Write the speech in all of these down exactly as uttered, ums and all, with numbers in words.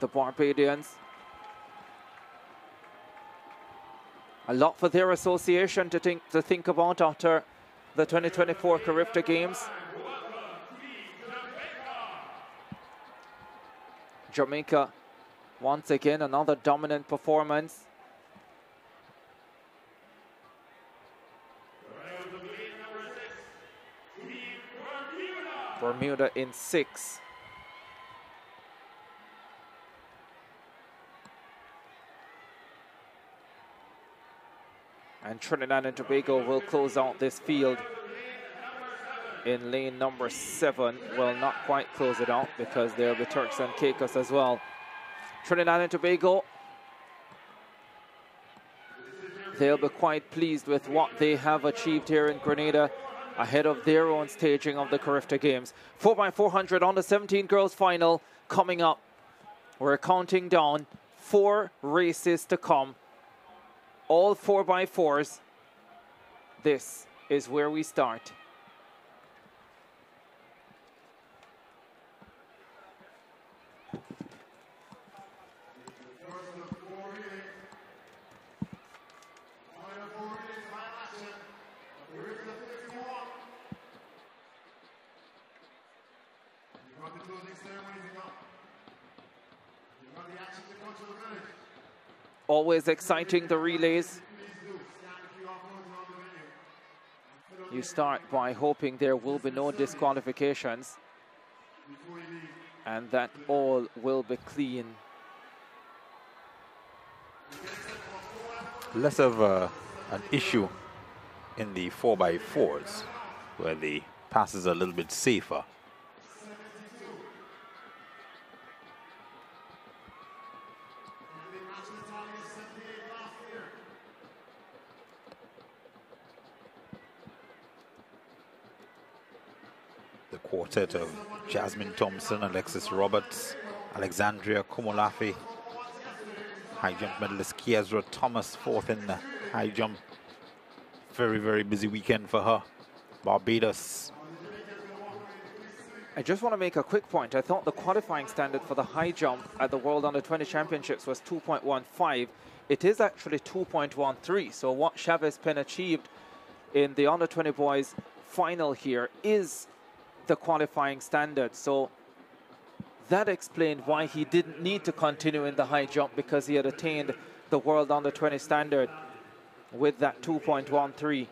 the Barbadians. A lot for their association to think, to think about after the twenty twenty-four Carifta Games. Jamaica, once again, another dominant performance. Bermuda in six. And Trinidad and Tobago will close out this field in lane number seven. Well, not quite close it out because there will be Turks and Caicos as well. Trinidad and Tobago, they'll be quite pleased with what they have achieved here in Grenada ahead of their own staging of the Carifta Games. four by four hundred on the seventeen girls final coming up. We're counting down four races to come. All four by fours. This is where we start. Always exciting, the relays. You start by hoping there will be no disqualifications and that all will be clean. Less of uh, an issue in the four by fours where the passes are a little bit safer. Quartet of Jasmine Thompson, Alexis Roberts, Alexandria Komolafi, high jump medalist Kiesra Thomas, fourth in the high jump. Very, very busy weekend for her. Barbados. I just want to make a quick point. I thought the qualifying standard for the high jump at the World Under twenty Championships was two point one five. It is actually two point one three. So what Chavez Penn achieved in the Under twenty boys final here is the qualifying standard, so that explained why he didn't need to continue in the high jump, because he had attained the World Under twenty standard with that two point one three.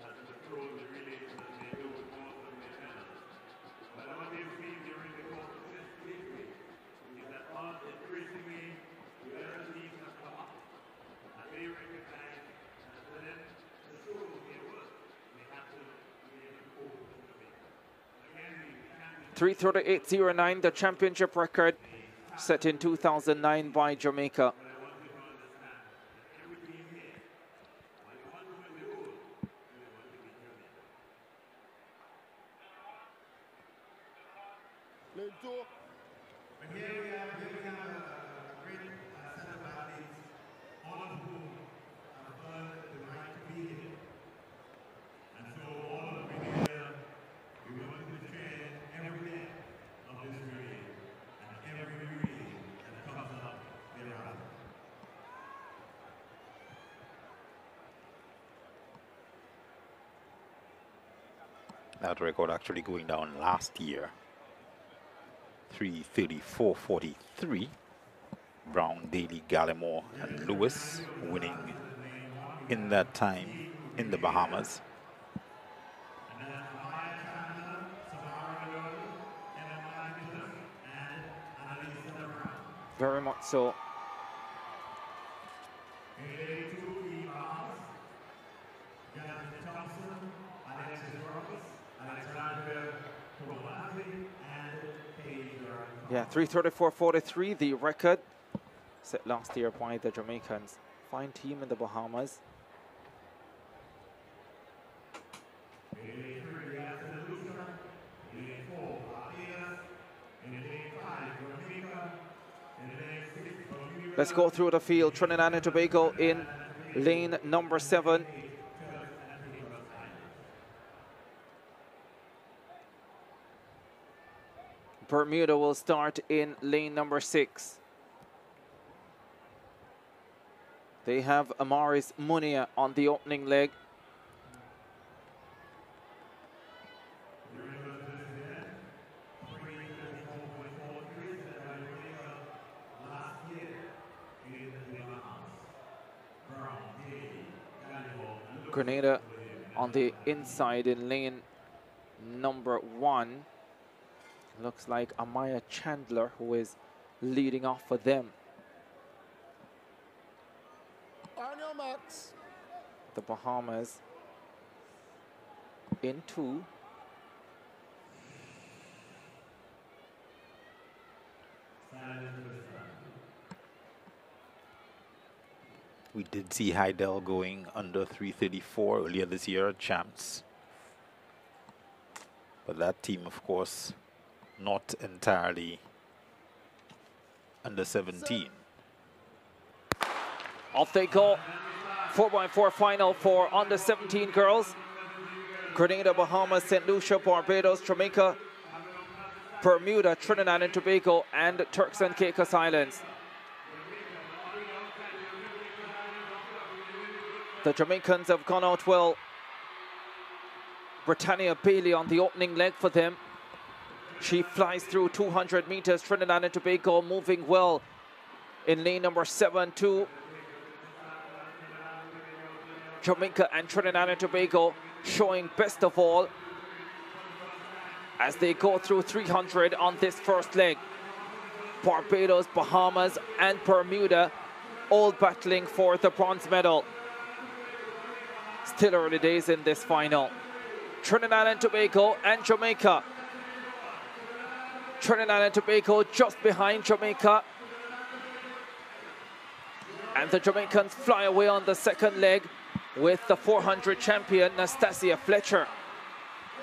three thirty-eight point oh nine, the championship record set in two thousand nine by Jamaica. That record actually going down last year, three thirty-four point four three. Brown, Daly, Gallimore, and Lewis winning in that time in the Bahamas. Very much so. Yeah, three thirty-four point four three, the record set last year by the Jamaicans. Fine team in the Bahamas. Let's go through the field. Trinidad and Tobago in lane number seven. Bermuda will start in lane number six. They have Amaris Munia on the opening leg. Grenada on the inside in lane number one. Looks like Amaya Chandler who is leading off for them. The Bahamas in two. We did see Heidel going under three thirty-four earlier this year at Champs. But that team, of course, not entirely under seventeen. Off they go. four by four final for under seventeen girls. Grenada, Bahamas, Saint Lucia, Barbados, Jamaica, Bermuda, Trinidad and Tobago, and Turks and Caicos Islands. The Jamaicans have gone out well. Britannia Bailey on the opening leg for them. She flies through two hundred meters. Trinidad and Tobago moving well in lane number seven two. Jamaica and Trinidad and Tobago showing best of all as they go through three hundred on this first leg. Barbados, Bahamas, and Bermuda all battling for the bronze medal. Still early days in this final. Trinidad and Tobago and Jamaica. Trinidad and Tobago just behind Jamaica. And the Jamaicans fly away on the second leg with the four hundred champion, Anastasia Fletcher.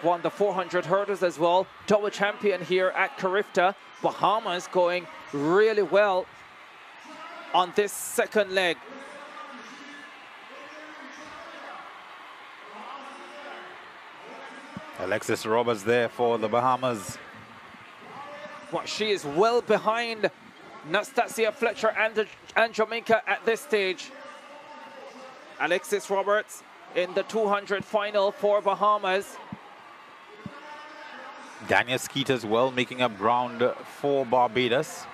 Won the four hundred hurdles as well. Double champion here at Carifta. Bahamas going really well on this second leg. Alexis Roberts there for the Bahamas. Well, she is well behind Anastasia Fletcher and, and Jamaica at this stage. Alexis Roberts in the two hundred final for Bahamas. Danielle Skeeter as well making up ground for Barbados.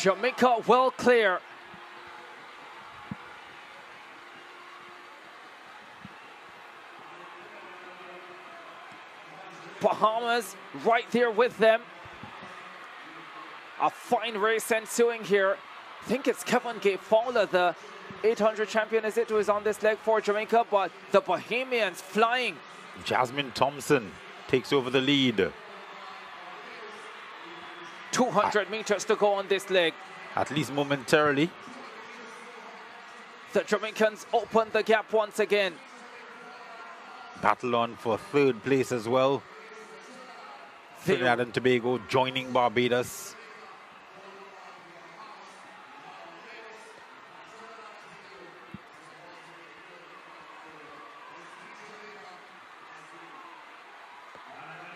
Jamaica well clear. Bahamas right there with them. A fine race ensuing here. I think it's Kevin Gay Fowler, the eight hundred champion, is it, who is on this leg for Jamaica, but the Bahamians flying. Jasmine Thompson takes over the lead. two hundred ah. meters to go on this leg. At least momentarily. The Jamaicans open the gap once again. Battle on for third place as well. Trinidad and Tobago joining Barbados.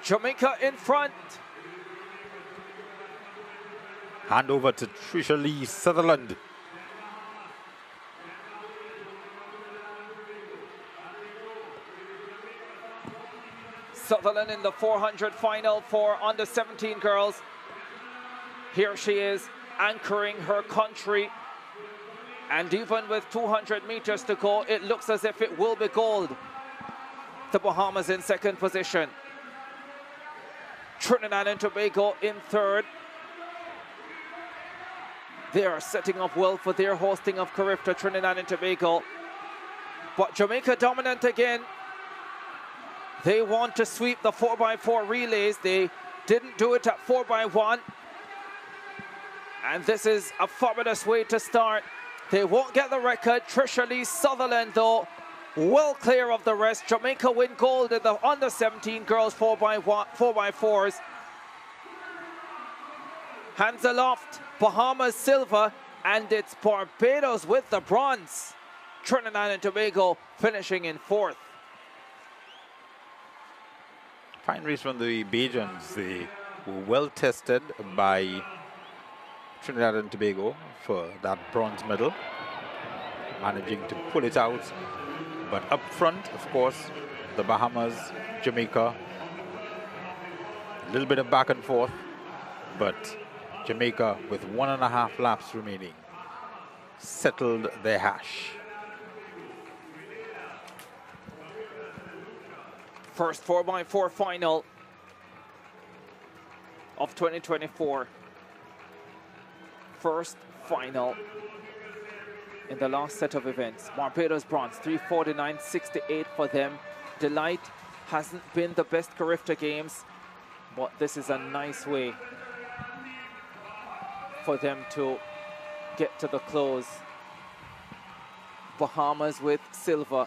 Jamaica in front. Hand over to Tricia Lee Sutherland. Sutherland in the four hundred final for under seventeen girls. Here she is anchoring her country. And even with two hundred meters to go, it looks as if it will be gold. The Bahamas in second position. Trinidad and Tobago in third. They are setting up well for their hosting of Carifta, Trinidad and Tobago. But Jamaica dominant again. They want to sweep the four by four relays. They didn't do it at four by one. And this is a fabulous way to start. They won't get the record. Tricia Lee Sutherland, though, well clear of the rest. Jamaica win gold in the under seventeen girls four by fours. Hands aloft, Bahamas silver, and it's Barbados with the bronze. Trinidad and Tobago finishing in fourth. Pioneers from the Bajans, they were well tested by Trinidad and Tobago for that bronze medal, managing to pull it out. But up front, of course, the Bahamas, Jamaica, a little bit of back and forth, but Jamaica, with one and a half laps remaining, settled their hash. First four by four final of twenty twenty-four. First final in the last set of events. Barbados bronze, three forty-nine sixty-eight for them. Delight hasn't been the best Carifta Games, but this is a nice way for them to get to the close. Bahamas with silver.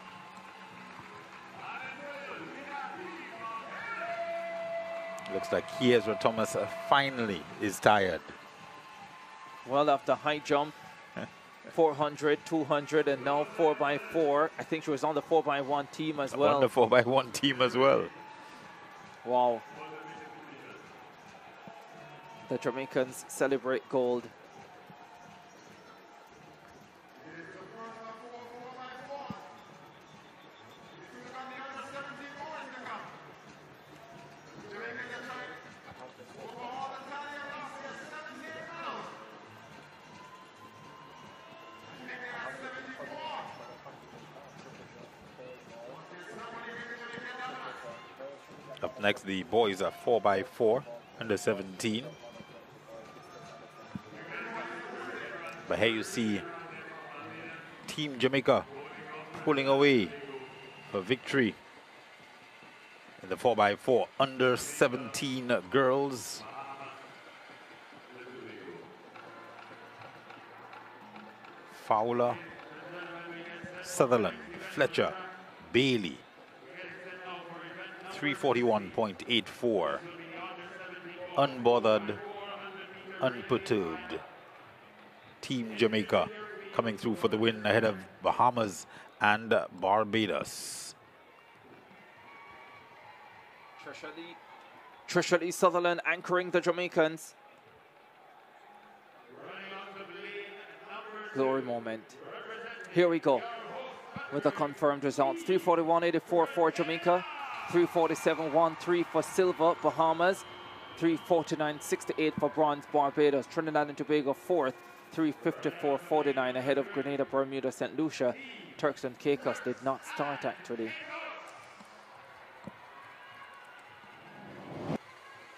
Looks like Kiesra Thomas finally is tired. Well, after high jump, four hundred, two hundred, and now four by four. I think she was on the four by one team as well. On the four by one team as well. Wow. The Jamaicans celebrate gold. Up next, the boys are four by four, under seventeen. But here you see Team Jamaica pulling away for victory in the four by four under seventeen girls. Fowler, Sutherland, Fletcher, Bailey. three forty-one point eight four. Unbothered, unperturbed. Team Jamaica coming through for the win ahead of Bahamas and Barbados. Tricia Lee, Tricia Lee Sutherland anchoring the Jamaicans. Glory moment. Here we go with the confirmed results. three forty-one eighty-four for Jamaica. three forty-seven thirteen for silver, Bahamas. three forty-nine sixty-eight for bronze, Barbados. Trinidad and Tobago fourth, three fifty-four forty-nine, ahead of Grenada, Bermuda, Saint Lucia. Turks and Caicos did not start, actually.